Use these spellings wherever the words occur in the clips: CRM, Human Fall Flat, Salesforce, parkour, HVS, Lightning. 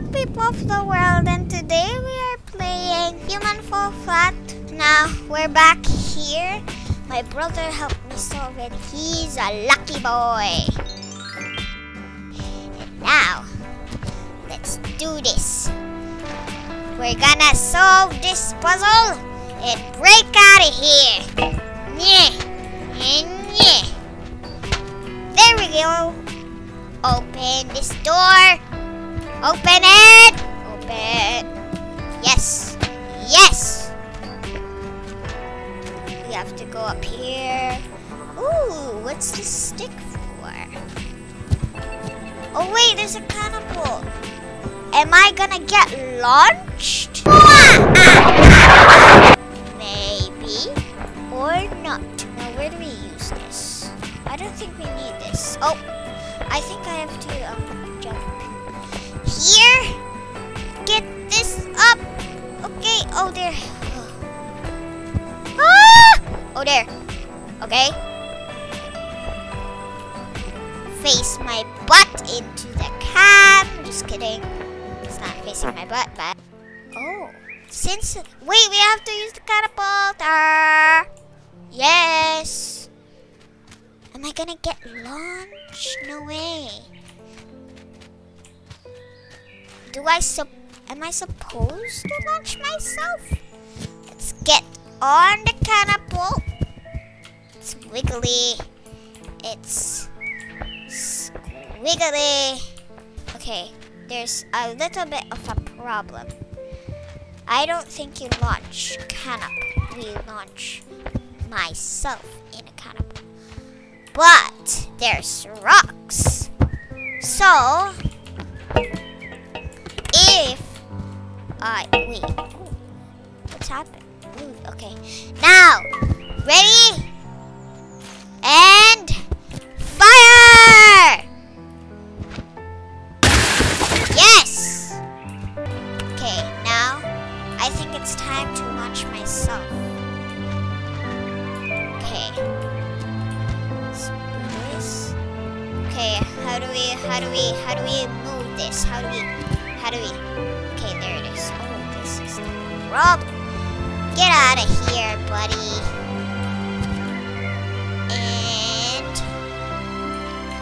up, people of the world, and today we are playing Human Fall Flat. Now we're back here. My brother helped me solve it. He's a lucky boy. And now let's do this. We're gonna solve this puzzle and break out of here. Yeah, and yeah. There we go. Open this door. Open it! Open. Yes. Yes! We have to go up here. Ooh, what's this stick for? Oh wait, there's a cannibal. Am I gonna get launched? Maybe. Or not. Now where do we use this? I don't think we need this. Oh, I think I have to jump. Here, get this up. Okay. Oh, there. Ah! Oh, there. Okay. Face my butt into the cab. Just kidding. It's not facing my butt, but oh, since wait, we have to use the catapult. Yes. Am I gonna get launched? No way. Am I supposed to launch myself? Let's get on the catapult. It's wiggly. It's squiggly. Okay, there's a little bit of a problem. I don't think you launch catapult. We launch myself in a catapult. But there's rocks. So wait. Ooh. What's happened? Ooh, okay. Now, ready? And fire! Yes! Okay, now I think it's time to launch myself. Okay. Let's do this. Okay, how do we move this? How do we Okay, there it is. Oh, this is the problem. Get out of here, buddy. And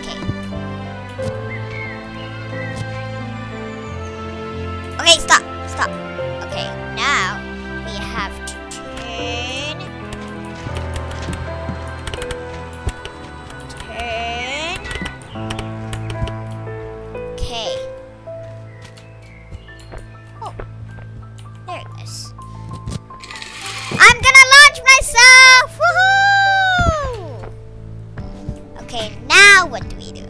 Okay. Okay, stop. Okay, now we have to turn. Okay. I'm gonna launch myself! Woohoo! Okay, now what do we do?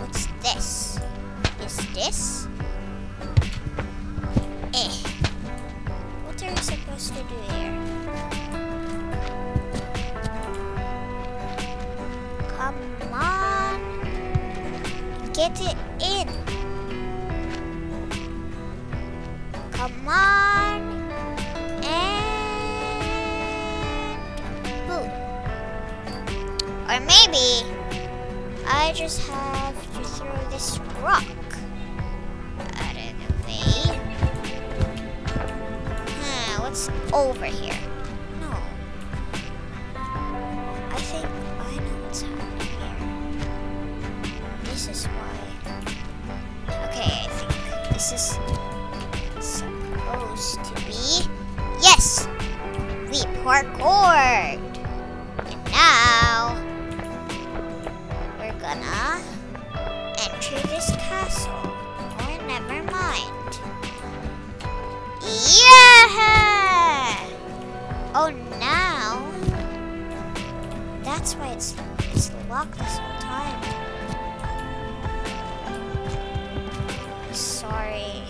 What's this? Is this? What are we supposed to do here? Come on! Get it in! Come on, and boom. Or maybe I just have to throw this rock out of the way. What's over here? No. I think I know what's happening here. This is why. Okay, I think this is supposed to be. Yes! We parkoured! And now we're gonna enter this castle. Or never mind. Yeah! Oh, now that's why it's locked this whole time. Sorry.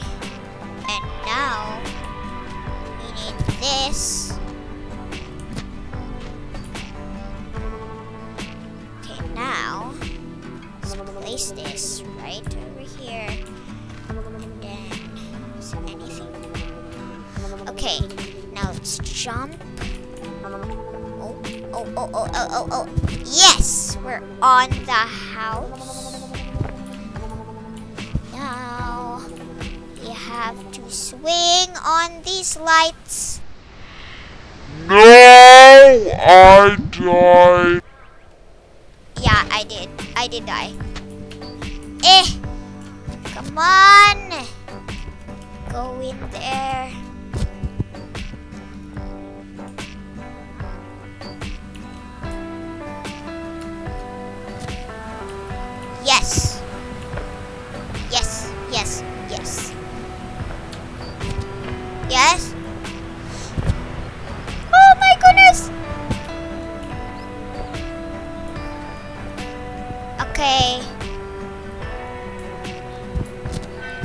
Now we need this. Okay, now let's place this right over here. And then, is there anything? Okay, now let's jump. Oh, oh, oh, oh. Yes, we're on the house. Now we have to swing on these lights. No, I died. Yeah, I did. I did die. Eh, come on. Go in there. Yes. Yes, yes, yes. Yes. Oh my goodness. Okay.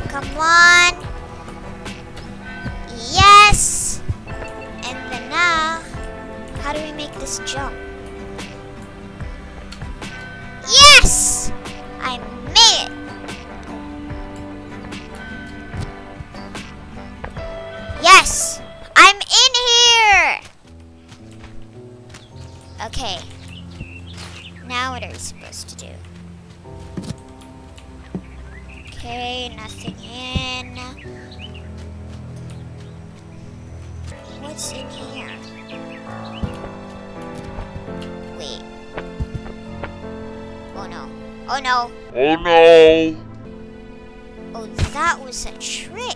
Come on. Yes. And then now, how do we make this jump? Yes. I made it! Yes! I'm in here! Okay. Now what are we supposed to do? Okay, nothing in. What's in here? Wait. Oh no. Oh no. Oh no. Oh, that was a trick.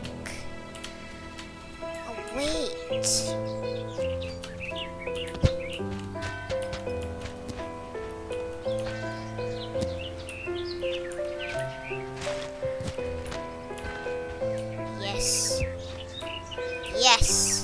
Oh, wait. Yes. Yes.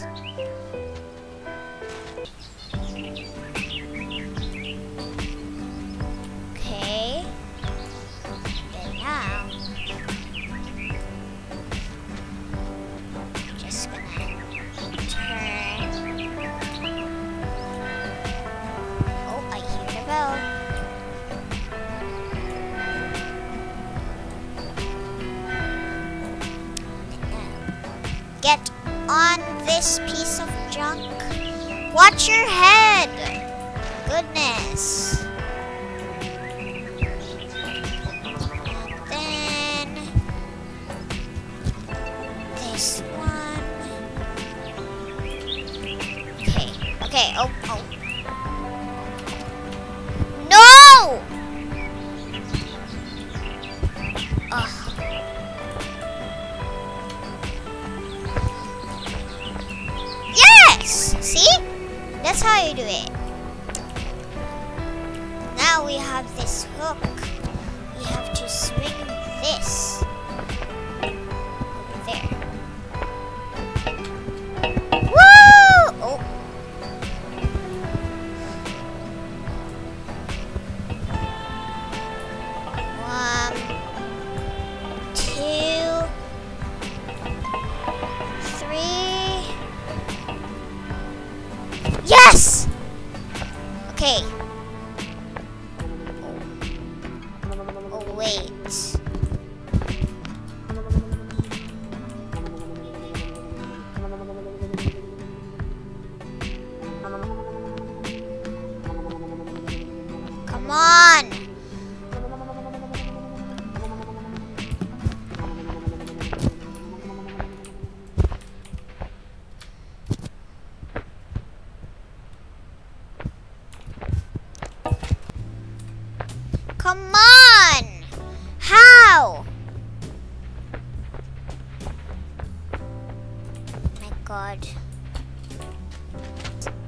Get on this piece of junk. Watch your head. Goodness. And then this one. Okay. Okay. Oh. Oh. No. Ugh. See? That's how you do it. Now we have this hook. We have to swing this. There. Woo! Oh. One. Two. Three. Yes! Okay. Oh, wait. Come on! Come on! How? My God.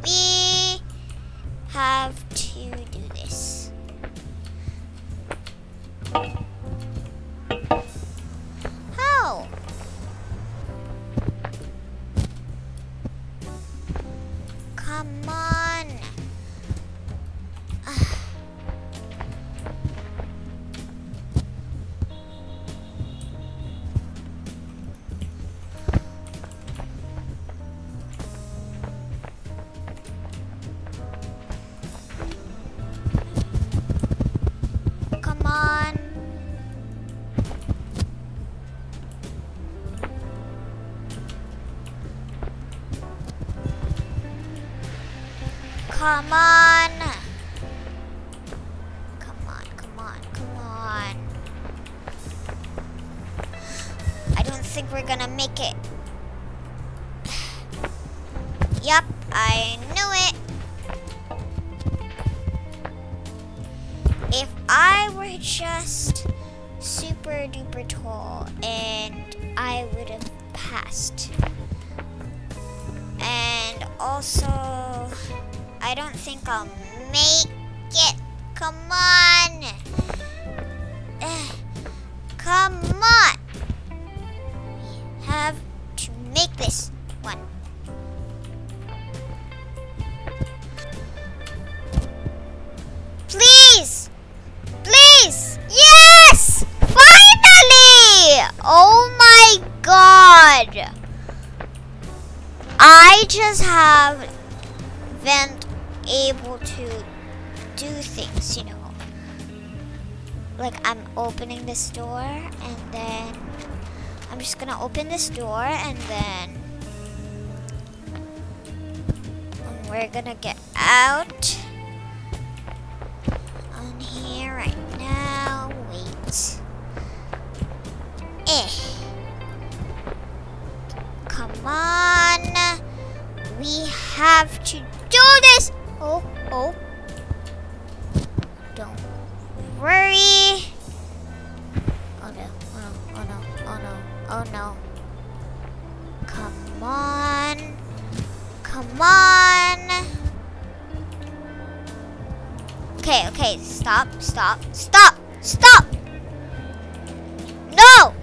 We have to do this. How? Come on. Come on! think we're gonna make it. Yup, I knew it. If I were just super duper tall, and I would have passed. And also, I don't think I'll make it. Come on. Come on. We have to make this one. Please. Please. Yes. Finally. Oh my God. I just haven't able to do things, you know. Like, I'm opening this door, and then I'm just gonna open this door, and then we're gonna get out on here right now. Wait. Come on. We have to do this. Oh. Don't worry. Oh no. Come on. Okay, stop. No!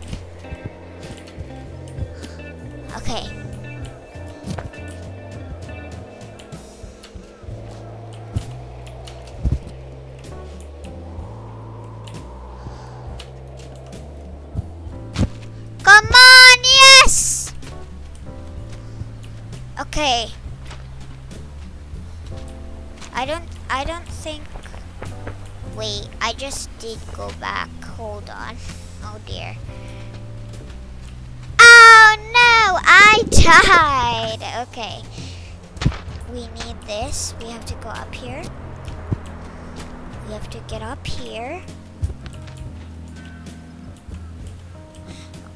Okay. Okay. I don't think. Wait, I just did go back. Hold on. Oh dear. Oh no, I died. Okay. We need this. We have to go up here. We have to get up here.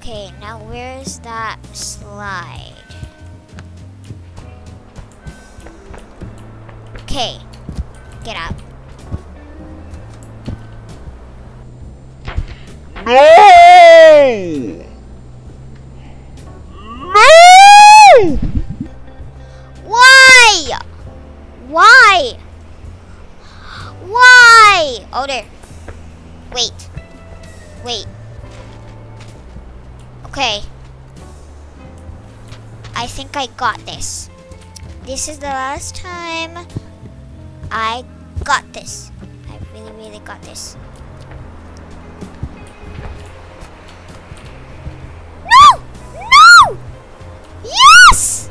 Okay, now where's that slide? Okay, get out. No! Why? Oh, there. Wait. Okay. I think I got this. This is the last time. I got this. I really got this. No! Yes!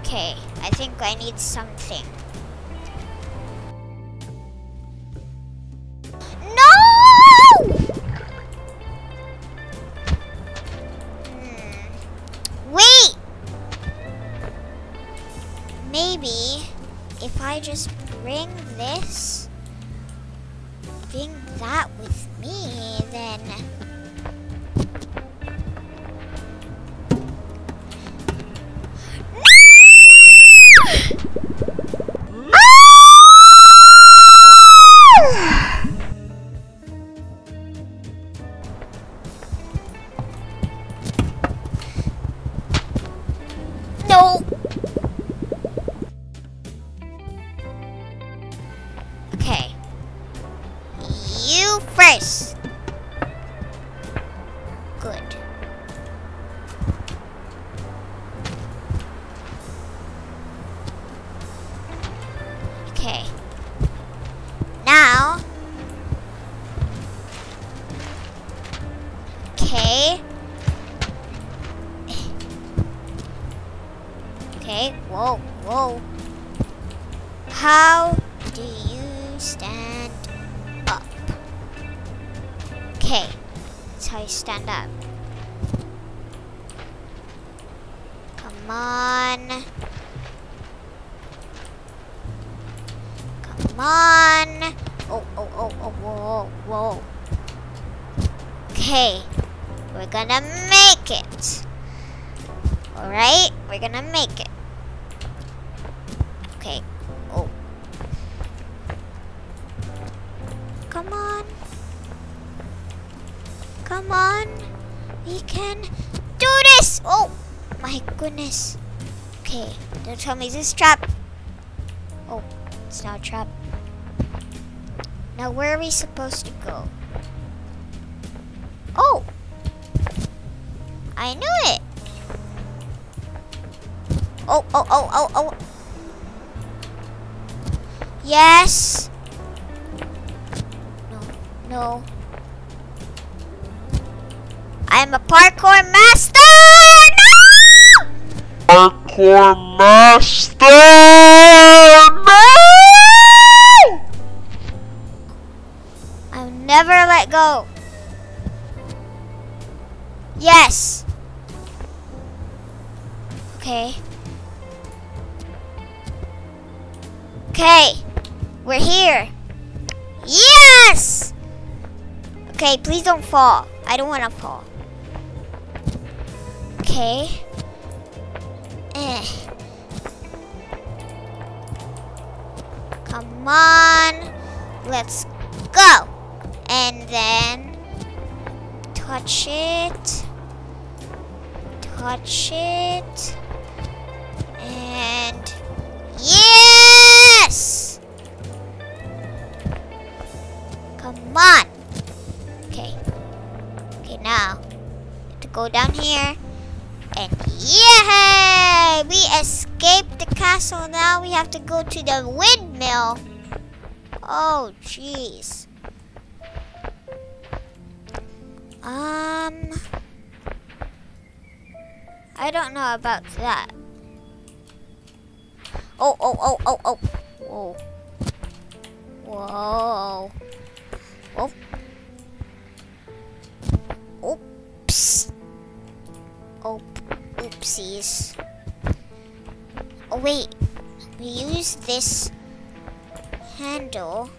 Okay, I think I need something. I just bring that with me, then Okay, whoa. How do you stand up? Okay, that's how you stand up. Come on. Oh, whoa. gonna make it. Okay. Oh. Come on. Come on. We can do this. Oh, my goodness. Okay. Don't tell me it's this trap. Oh, it's not a trap. Now, where are we supposed to go? Oh! I knew it! Oh, oh, oh, oh, oh! Yes! No, no. I am a parkour master! No! Parkour master! No! Never let go. Yes. Okay. Okay. We're here. Yes. Okay, please don't fall. I don't want to fall. Okay. Come on. Let's go. And then touch it, and yes! Come on! Okay. Okay, now to go down here and yay! We escaped the castle. Now we have to go to the windmill. Oh, jeez. I don't know about that. Oh, oh, oh, oh, oh. Whoa. Whoa. Oh. Oops. Oh, oopsies. Oh, wait. We use this handle.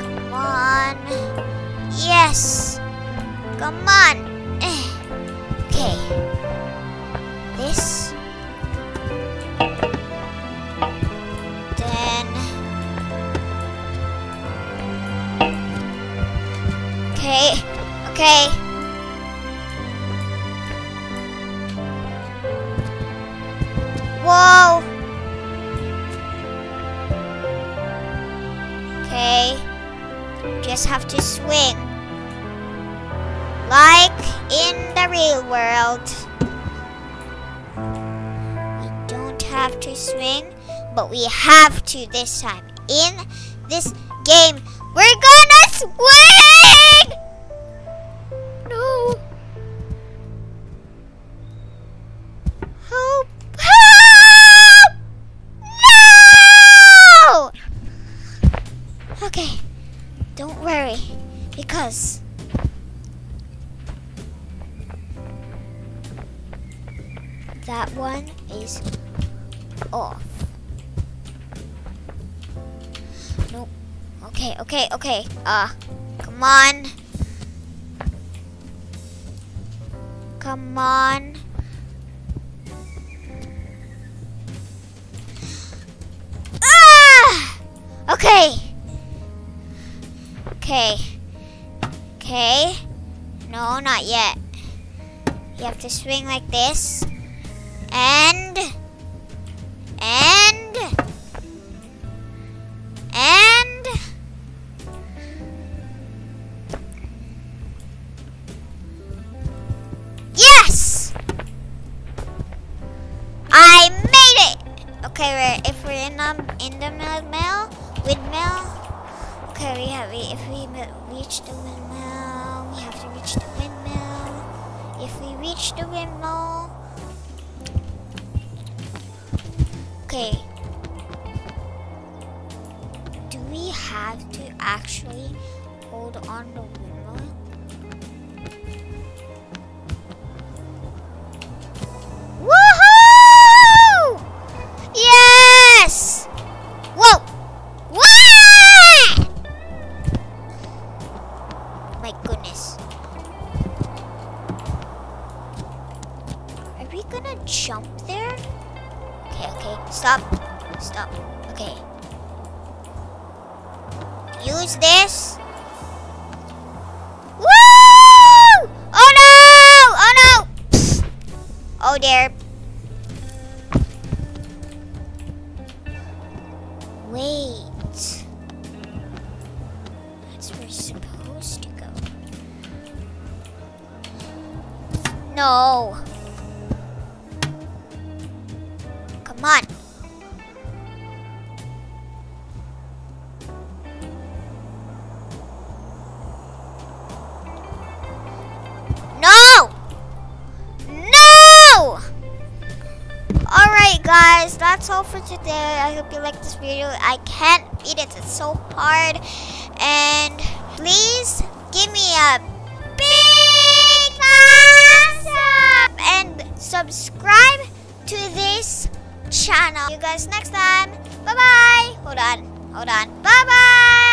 Come on. Yes. Come on. Okay. This. Then. Okay. Okay. Whoa. Okay, just have to swing, like in the real world. We don't have to swing, but we have to this time. In this game, we're gonna swing! No. Help. Okay, don't worry, because that one is off. Nope. Okay, okay, okay. Come on. Come on. Ah! Okay. Okay. Okay. No, not yet. You have to swing like this. And. Yes! I made it! Okay, if we're in the windmill, okay, if we reach the windmill, we have to reach the windmill. If we reach the windmill, okay. Do we have to actually hold on the windmill? Woohoo! Yes! Whoa! Whoa! My goodness. jump there? Okay, stop. Okay. Use this. Woo! Oh no! Psst. Oh dear. Wait. That's where we're supposed to go. No. Come on. Guys, that's all for today. I hope you liked this video. I can't beat it, it's so hard. And please give me a big thumbs up and subscribe to this channel. See you guys next time. Bye bye. Hold on. Bye bye.